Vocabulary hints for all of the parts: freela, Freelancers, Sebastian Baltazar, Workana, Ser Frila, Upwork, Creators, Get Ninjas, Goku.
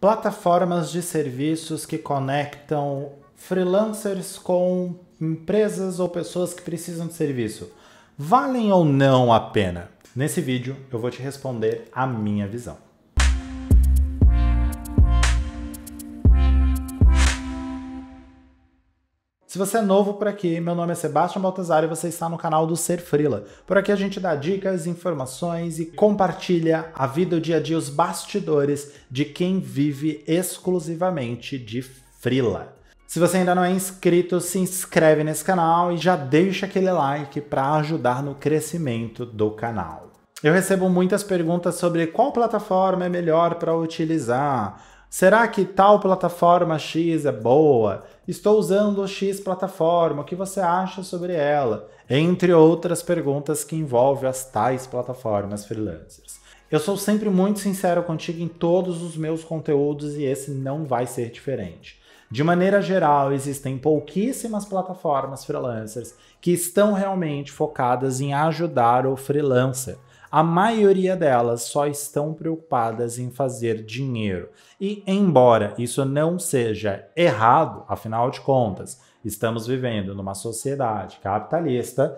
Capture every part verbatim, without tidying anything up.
plataformas de serviços que conectam freelancers com empresas ou pessoas que precisam de serviço. Valem ou não a pena? Nesse vídeo eu vou te responder a minha visão. Se você é novo por aqui, meu nome é Sebastian Baltazar e você está no canal do Ser Frila. Por aqui a gente dá dicas, informações e compartilha a vida, o dia a dia, os bastidores de quem vive exclusivamente de Frila. Se você ainda não é inscrito, se inscreve nesse canal e já deixa aquele like para ajudar no crescimento do canal. Eu recebo muitas perguntas sobre qual plataforma é melhor para utilizar. Será que tal plataforma X é boa? Estou usando X plataforma, o que você acha sobre ela? Entre outras perguntas que envolvem as tais plataformas freelancers. Eu sou sempre muito sincero contigo em todos os meus conteúdos e esse não vai ser diferente. De maneira geral, existem pouquíssimas plataformas freelancers que estão realmente focadas em ajudar o freelancer. A maioria delas só estão preocupadas em fazer dinheiro. E, embora isso não seja errado, afinal de contas, estamos vivendo numa sociedade capitalista,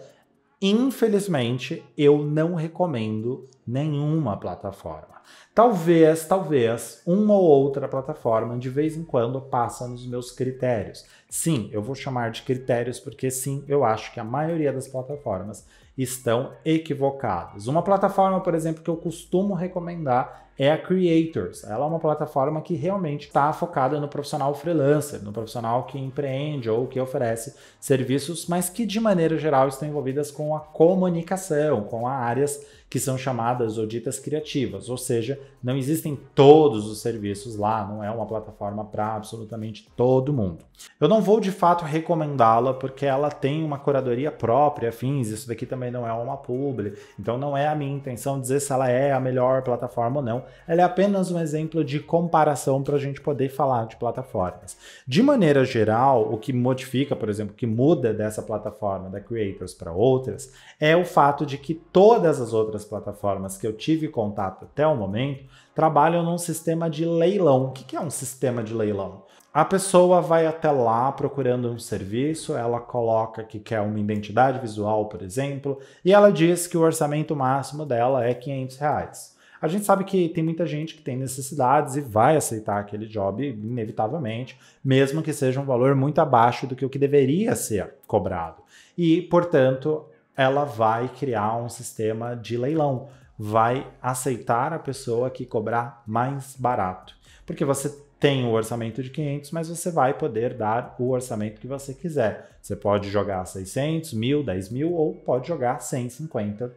infelizmente, eu não recomendo nenhuma plataforma. Talvez, talvez, uma ou outra plataforma de vez em quando passa nos meus critérios. Sim, eu vou chamar de critérios porque sim, eu acho que a maioria das plataformas estão equivocadas. Uma plataforma, por exemplo, que eu costumo recomendar é a Creators. Ela é uma plataforma que realmente está focada no profissional freelancer, no profissional que empreende ou que oferece serviços, mas que de maneira geral estão envolvidas com a comunicação, com áreas que são chamadas ou ditas criativas, ou seja, não existem todos os serviços lá, não é uma plataforma para absolutamente todo mundo. Eu não vou de fato recomendá-la porque ela tem uma curadoria própria, afins, isso daqui também não é uma publi, então não é a minha intenção dizer se ela é a melhor plataforma ou não, ela é apenas um exemplo de comparação para a gente poder falar de plataformas. De maneira geral, o que modifica, por exemplo, o que muda dessa plataforma da Creators para outras, é o fato de que todas as outras plataformas que eu tive contato até o momento trabalham num sistema de leilão. O que é um sistema de leilão? A pessoa vai até lá procurando um serviço, ela coloca que quer uma identidade visual, por exemplo, e ela diz que o orçamento máximo dela é quinhentos reais. A gente sabe que tem muita gente que tem necessidades e vai aceitar aquele job inevitavelmente, mesmo que seja um valor muito abaixo do que o que deveria ser cobrado. E, portanto, ela vai criar um sistema de leilão, vai aceitar a pessoa que cobrar mais barato. Porque você tem o orçamento de quinhentos, mas você vai poder dar o orçamento que você quiser. Você pode jogar seiscentos, mil, dez mil ou pode jogar cento e cinquenta,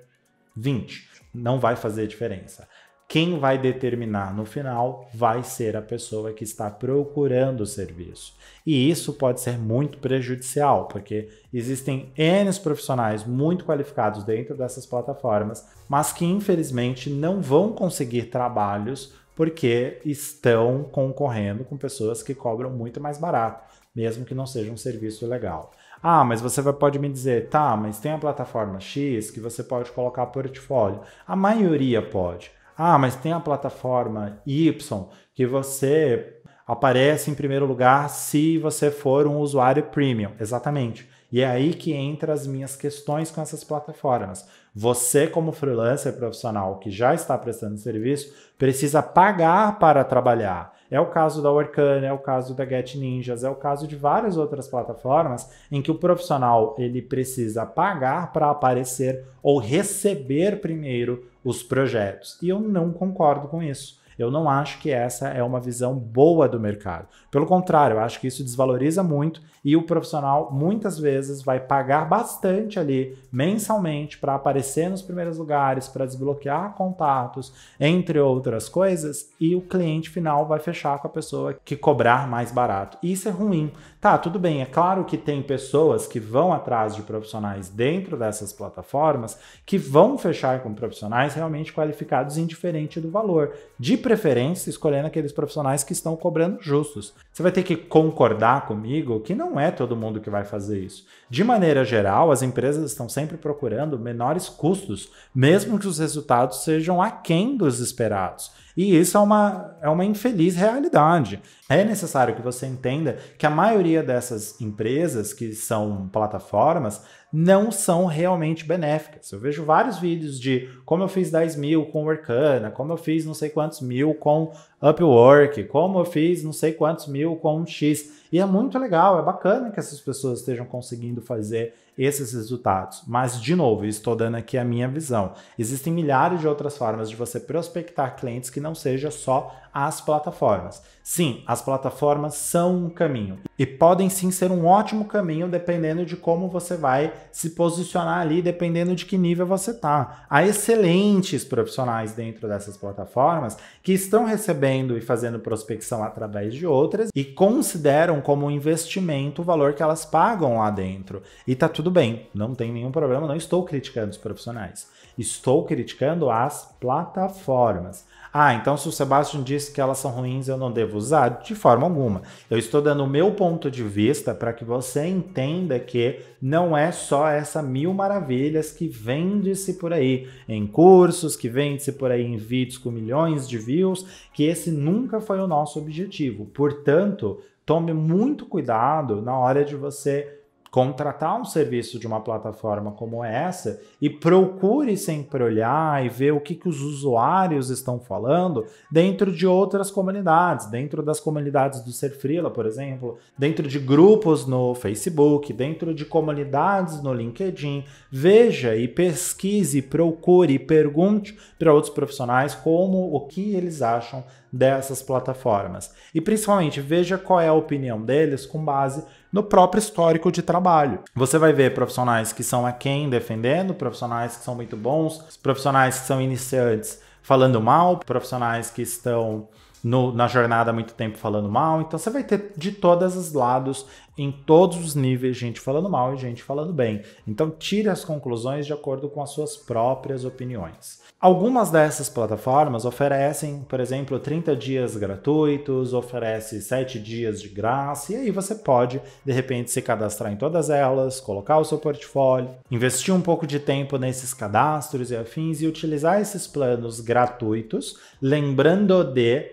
vinte. Não vai fazer diferença. Quem vai determinar no final vai ser a pessoa que está procurando o serviço. E isso pode ser muito prejudicial, porque existem N profissionais muito qualificados dentro dessas plataformas, mas que infelizmente não vão conseguir trabalhos porque estão concorrendo com pessoas que cobram muito mais barato, mesmo que não seja um serviço legal. Ah, mas você pode me dizer, tá, mas tem a plataforma X que você pode colocar portfólio. A maioria pode. Ah, mas tem a plataforma Y que você aparece em primeiro lugar se você for um usuário premium. Exatamente. E é aí que entra as minhas questões com essas plataformas. Você, como freelancer profissional que já está prestando serviço, precisa pagar para trabalhar. É o caso da Workana, é o caso da Get Ninjas, é o caso de várias outras plataformas em que o profissional ele precisa pagar para aparecer ou receber primeiro os projetos. E eu não concordo com isso. Eu não acho que essa é uma visão boa do mercado. Pelo contrário, eu acho que isso desvaloriza muito e o profissional muitas vezes vai pagar bastante ali mensalmente para aparecer nos primeiros lugares, para desbloquear contatos, entre outras coisas, e o cliente final vai fechar com a pessoa que cobrar mais barato. Isso é ruim. Tá, tudo bem, é claro que tem pessoas que vão atrás de profissionais dentro dessas plataformas que vão fechar com profissionais realmente qualificados indiferente do valor. De preferência, escolhendo aqueles profissionais que estão cobrando justos. Você vai ter que concordar comigo que não é todo mundo que vai fazer isso. De maneira geral, as empresas estão sempre procurando menores custos, mesmo que os resultados sejam aquém dos esperados. E isso é uma, é uma infeliz realidade. É necessário que você entenda que a maioria dessas empresas que são plataformas não são realmente benéficas. Eu vejo vários vídeos de como eu fiz dez mil com Workana, como eu fiz não sei quantos mil com Upwork, como eu fiz não sei quantos mil com X. E é muito legal, é bacana que essas pessoas estejam conseguindo fazer esses resultados. Mas, de novo, estou dando aqui a minha visão. Existem milhares de outras formas de você prospectar clientes que não seja só as plataformas. Sim, as plataformas são um caminho e podem sim ser um ótimo caminho dependendo de como você vai se posicionar ali, dependendo de que nível você está. Há excelentes profissionais dentro dessas plataformas que estão recebendo e fazendo prospecção através de outras e consideram como investimento o valor que elas pagam lá dentro. E tá tudo bem, não tem nenhum problema, não estou criticando os profissionais. Estou criticando as plataformas. Ah, então se o Sebastian disse que elas são ruins, eu não devo usar? De forma alguma. Eu estou dando o meu ponto de vista para que você entenda que não é só essa mil maravilhas que vende-se por aí em cursos, que vende-se por aí em vídeos com milhões de views, que esse nunca foi o nosso objetivo. Portanto, tome muito cuidado na hora de você contratar um serviço de uma plataforma como essa e procure sempre olhar e ver o que, que os usuários estão falando dentro de outras comunidades, dentro das comunidades do Ser Frila, por exemplo, dentro de grupos no Facebook, dentro de comunidades no LinkedIn. Veja e pesquise, procure e pergunte para outros profissionais como o que eles acham dessas plataformas. E principalmente veja qual é a opinião deles com base no próprio histórico de trabalho. Você vai ver profissionais que são aquém defendendo, profissionais que são muito bons, profissionais que são iniciantes falando mal, profissionais que estão no, na jornada há muito tempo falando mal. Então você vai ter de todos os lados, em todos os níveis, gente falando mal e gente falando bem. Então tire as conclusões de acordo com as suas próprias opiniões. Algumas dessas plataformas oferecem, por exemplo, trinta dias gratuitos, oferece sete dias de graça, e aí você pode, de repente, se cadastrar em todas elas, colocar o seu portfólio, investir um pouco de tempo nesses cadastros e afins e utilizar esses planos gratuitos, lembrando de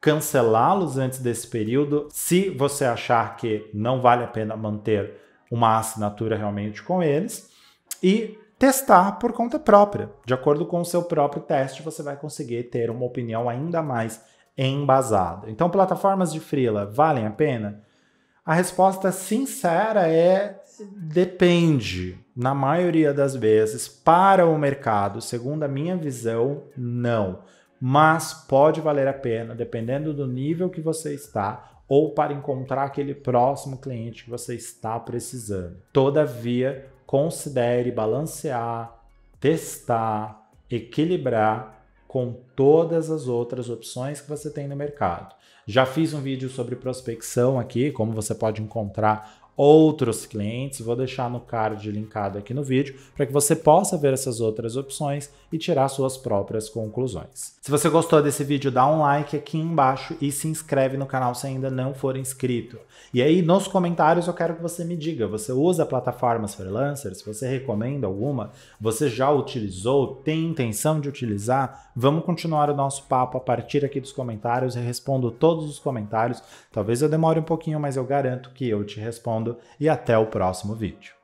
cancelá-los antes desse período, se você achar que não vale a pena manter uma assinatura realmente com eles, e testar por conta própria. De acordo com o seu próprio teste, você vai conseguir ter uma opinião ainda mais embasada. Então, plataformas de freela valem a pena? A resposta sincera é depende. Na maioria das vezes, para o mercado, segundo a minha visão, não. Mas pode valer a pena, dependendo do nível que você está ou para encontrar aquele próximo cliente que você está precisando. Todavia, considere balancear, testar, equilibrar com todas as outras opções que você tem no mercado. Já fiz um vídeo sobre prospecção aqui, como você pode encontrar outros clientes, vou deixar no card linkado aqui no vídeo para que você possa ver essas outras opções e tirar suas próprias conclusões. Se você gostou desse vídeo, dá um like aqui embaixo e se inscreve no canal se ainda não for inscrito. E aí nos comentários eu quero que você me diga, você usa plataformas freelancers? Você recomenda alguma? Você já utilizou? Tem intenção de utilizar? Vamos continuar o nosso papo a partir aqui dos comentários. Eu respondo todos os comentários. Talvez eu demore um pouquinho, mas eu garanto que eu te respondo. E até o próximo vídeo.